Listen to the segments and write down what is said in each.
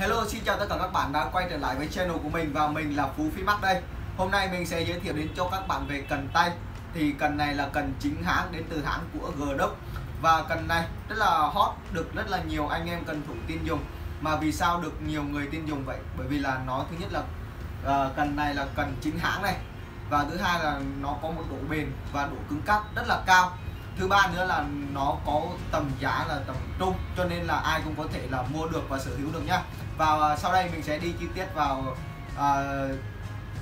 Hello, xin chào tất cả các bạn đã quay trở lại với channel của mình và mình là Phú Phi Mắc đây. Hôm nay mình sẽ giới thiệu đến cho các bạn về cần tay. Thì cần này là cần chính hãng đến từ hãng của GW. Và cần này rất là hot, được rất là nhiều anh em cần thủ tin dùng. Mà vì sao được nhiều người tin dùng vậy? Bởi vì là nó thứ nhất là cần này là cần chính hãng này. Và thứ hai là nó có một độ bền và độ cứng cáp rất là cao. Thứ ba nữa là nó có tầm giá là tầm trung, cho nên là ai cũng có thể là mua được và sở hữu được nhá. Và sau đây mình sẽ đi chi tiết vào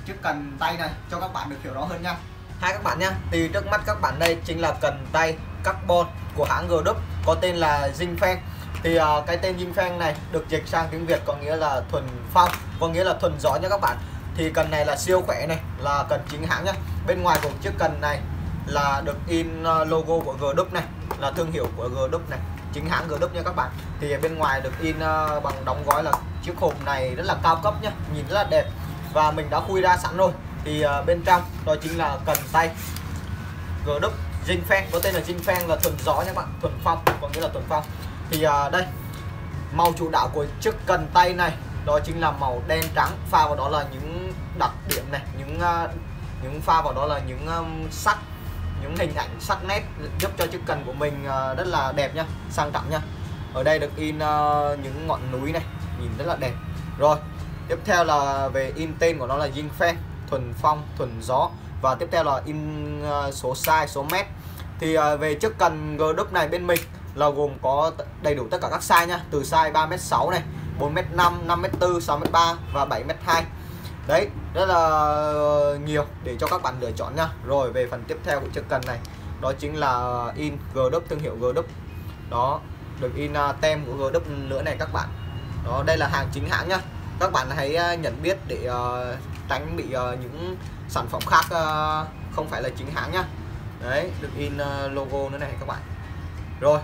chiếc cần tay này cho các bạn được hiểu rõ hơn nha. Hai các bạn nhá, thì trước mắt các bạn đây chính là cần tay carbon của hãng GW có tên là YingFeng. Thì cái tên YingFeng này được dịch sang tiếng Việt có nghĩa là thuần phong, có nghĩa là thuần gió nha các bạn. Thì cần này là siêu khỏe này, là cần chính hãng nhá. Bên ngoài của chiếc cần này là được in logo của GW này, là thương hiệu của GW này, chính hãng GW nha các bạn. Thì bên ngoài được in bằng đóng gói là chiếc hộp này rất là cao cấp nhá, nhìn rất là đẹp. Và mình đã khui ra sẵn rồi. Thì bên trong đó chính là cần tay GW YingFeng, có tên là YingFeng, là thuần gió nha các bạn, thuần phong, có nghĩa là thuần phong. Thì đây, màu chủ đạo của chiếc cần tay này đó chính là màu đen trắng, pha vào đó là những đặc điểm này, những pha vào đó là những sắc, những hình ảnh sắc nét giúp cho chiếc cần của mình rất là đẹp nhá, sang trọng nhá. Ở đây được in những ngọn núi này, nhìn rất là đẹp. Rồi, tiếp theo là về in tên của nó là YingFeng, thuần phong, thuần gió. Và tiếp theo là in số size, số mét. Thì về chiếc cần GW này bên mình là gồm có đầy đủ tất cả các size nhá, từ size 3m6 này, 4m5, 5m4, 6m3 và 7m2. Đấy, rất là nhiều để cho các bạn lựa chọn nha. Rồi về phần tiếp theo của chiếc cần này, đó chính là in GW, thương hiệu GW. Đó, được in tem của GW nữa này các bạn. Đó, đây là hàng chính hãng nhá. Các bạn hãy nhận biết để tránh bị những sản phẩm khác không phải là chính hãng nhá. Đấy, được in logo nữa này các bạn. Rồi,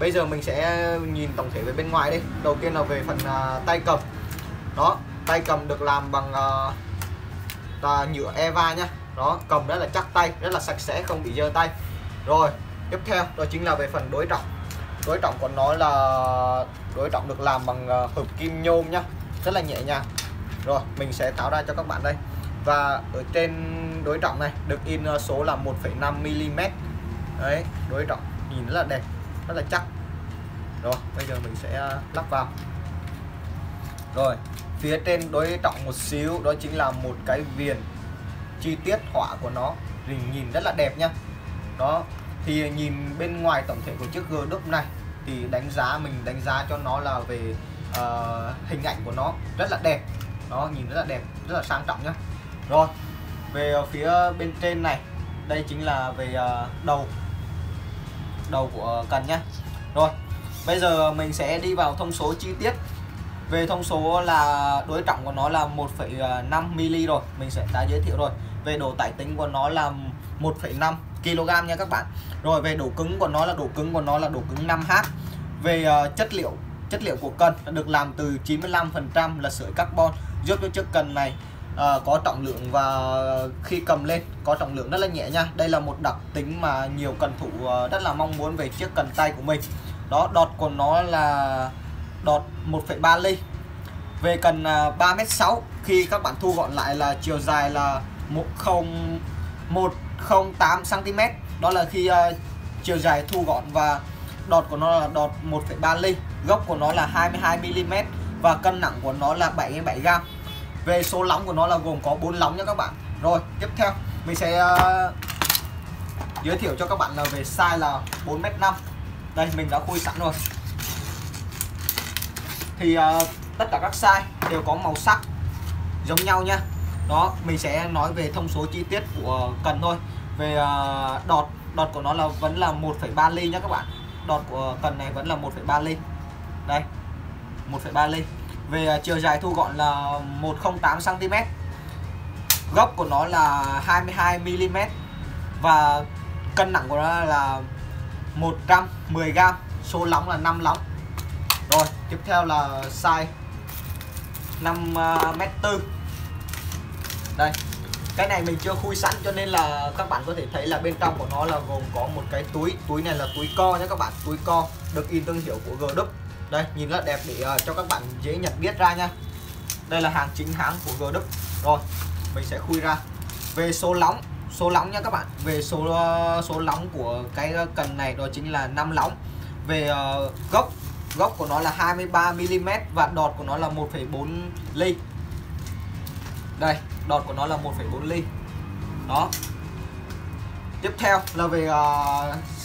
bây giờ mình sẽ nhìn tổng thể về bên ngoài đi. Đầu tiên là về phần tay cầm. Đó, tay cầm được làm bằng nhựa Eva nhá. Đó, cầm rất là chắc tay, rất là sạch sẽ, không bị dơ tay. Rồi, tiếp theo đó chính là về phần đối trọng. Đối trọng của nó là đối trọng được làm bằng hợp kim nhôm nhá, rất là nhẹ nhàng. Rồi, mình sẽ tháo ra cho các bạn đây. Và ở trên đối trọng này được in số là 1,5 mm. Đấy, đối trọng nhìn rất là đẹp, rất là chắc. Rồi, bây giờ mình sẽ lắp vào. Rồi, phía trên đối trọng một xíu đó chính là một cái viền chi tiết họa của nó, nhìn rất là đẹp nhá. Đó, thì nhìn bên ngoài tổng thể của chiếc GW này thì mình đánh giá cho nó là về hình ảnh của nó rất là đẹp. Đó, nhìn rất là đẹp, rất là sang trọng nhá. Rồi, về phía bên trên này, đây chính là về đầu của cần nhá. Rồi, bây giờ mình sẽ đi vào thông số chi tiết. Về thông số là đối trọng của nó là 1,5 mm rồi, mình sẽ đã giới thiệu rồi. Về độ tải tính của nó là 1,5 kg nha các bạn. Rồi về độ cứng của nó là độ cứng 5H. Về chất liệu của cần được làm từ 95% là sợi carbon, giúp cho chiếc cần này có trọng lượng và khi cầm lên có trọng lượng rất là nhẹ nha. Đây là một đặc tính mà nhiều cần thủ rất là mong muốn về chiếc cần tay của mình. Đó, đọt của nó là đọt 1,3 ly. Về cần 3m6 khi các bạn thu gọn lại là chiều dài là 108 cm. Đó là khi chiều dài thu gọn, và đọt của nó là đọt 1,3 ly, gốc của nó là 22 mm và cân nặng của nó là 77 g. Về số lóng của nó là gồm có 4 lóng nha các bạn. Rồi, tiếp theo mình sẽ giới thiệu cho các bạn là về size là 4m5. Đây, mình đã khui sẵn rồi. Thì tất cả các size đều có màu sắc giống nhau nha. Đó, mình sẽ nói về thông số chi tiết của cần thôi. Về đọt của nó là vẫn là 1,3 ly nhá các bạn. Đọt của cần này vẫn là 1,3 ly. Đây, 1,3 ly. Về chiều dài thu gọn là 108 cm. Góc của nó là 22 mm. Và cân nặng của nó là 110 g. Số lóng là 5 lóng. Rồi, tiếp theo là size 5m4. Đây, cái này mình chưa khui sẵn cho nên là các bạn có thể thấy là bên trong của nó là gồm có một cái túi. Túi này là túi co nhé các bạn, túi co được in thương hiệu của GW. Đây nhìn rất đẹp để cho các bạn dễ nhận biết ra nha. Đây là hàng chính hãng của GW. Rồi mình sẽ khui ra. Về số lóng nha các bạn. Về số lóng của cái cần này đó chính là 5 lóng. Về gốc của nó là 23 mm và đọt của nó là 1,4 ly. Đây, đọt của nó là 1,4 ly. Đó. Tiếp theo là về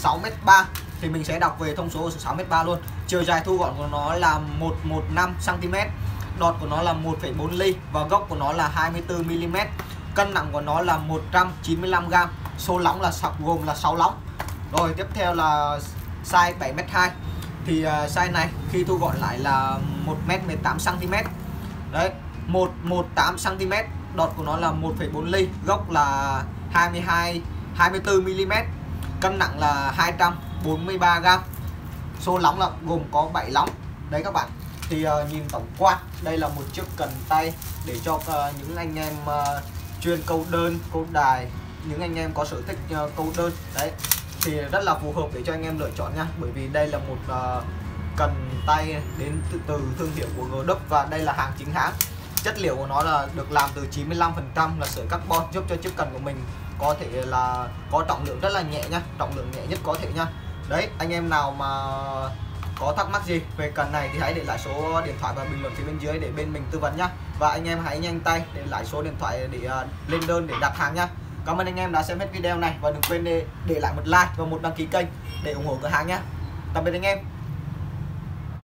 6m3 thì mình sẽ đọc về thông số của 6m3 luôn. Chiều dài thu gọn của nó là 115 cm. Đọt của nó là 1,4 ly và gốc của nó là 24 mm. Cân nặng của nó là 195g. Số lóng là gồm là 6 lóng. Rồi tiếp theo là size 7m2 thì size này khi thu gọn lại là 1m18cm. Đấy, 118cm. Đọt của nó là 1,4 ly, gốc là 24 mm. Cân nặng là 243g. Số lóng là gồm có 7 lóng. Đấy các bạn. Thì nhìn tổng quan, đây là một chiếc cần tay để cho những anh em chuyên câu đơn, câu đài, những anh em có sở thích câu đơn. Đấy thì rất là phù hợp để cho anh em lựa chọn nha. Bởi vì đây là một cần tay đến từ thương hiệu của GW và đây là hàng chính hãng. Chất liệu của nó là được làm từ 95% là sợi carbon, giúp cho chiếc cần của mình có thể là có trọng lượng rất là nhẹ nha, trọng lượng nhẹ nhất có thể nha. Đấy, anh em nào mà có thắc mắc gì về cần này thì hãy để lại số điện thoại và bình luận phía bên dưới để bên mình tư vấn nhá. Và anh em hãy nhanh tay để lại số điện thoại để lên đơn để đặt hàng nhá. Cảm ơn anh em đã xem hết video này và đừng quên để lại một like và một đăng ký kênh để ủng hộ cửa hàng nhá. Tạm biệt anh em.